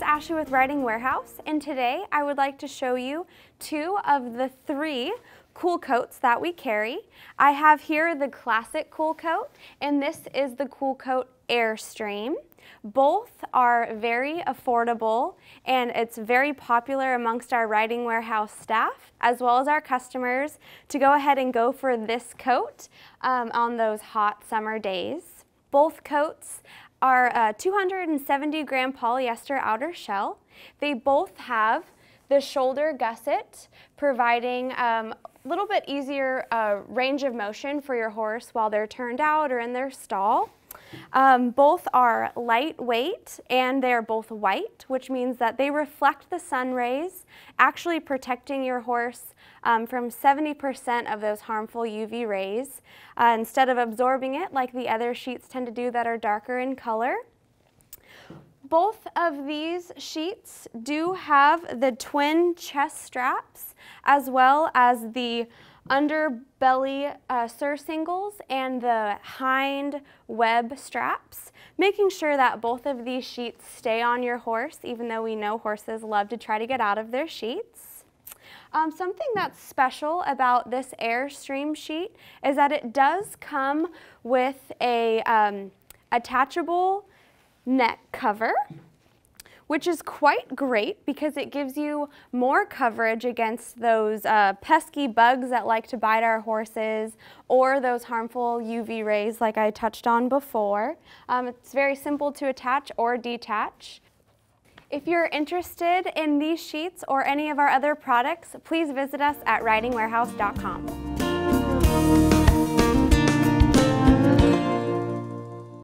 name's Ashley with Riding Warehouse, and today I would like to show you two of the three Kool Coats that we carry. I have here the classic Kool Coat, and this is the Kool Coat Airstream. Both are very affordable, and it's very popular amongst our Riding Warehouse staff as well as our customers to go ahead and go for this coat on those hot summer days. Both coats are 270-gram polyester outer shell. They both have the shoulder gusset, providing a little bit easier range of motion for your horse while they're turned out or in their stall. Both are lightweight, and they are both white, which means that they reflect the sun rays, actually protecting your horse from 70% of those harmful UV rays instead of absorbing it like the other sheets tend to do that are darker in color. Both of these sheets do have the twin chest straps as well as the underbelly surcingles and the hind web straps, making sure that both of these sheets stay on your horse, even though we know horses love to try to get out of their sheets. Something that's special about this Airstream sheet is that it does come with a attachable neck cover, which is quite great because it gives you more coverage against those pesky bugs that like to bite our horses or those harmful UV rays like I touched on before. It's very simple to attach or detach. If you're interested in these sheets or any of our other products, please visit us at ridingwarehouse.com.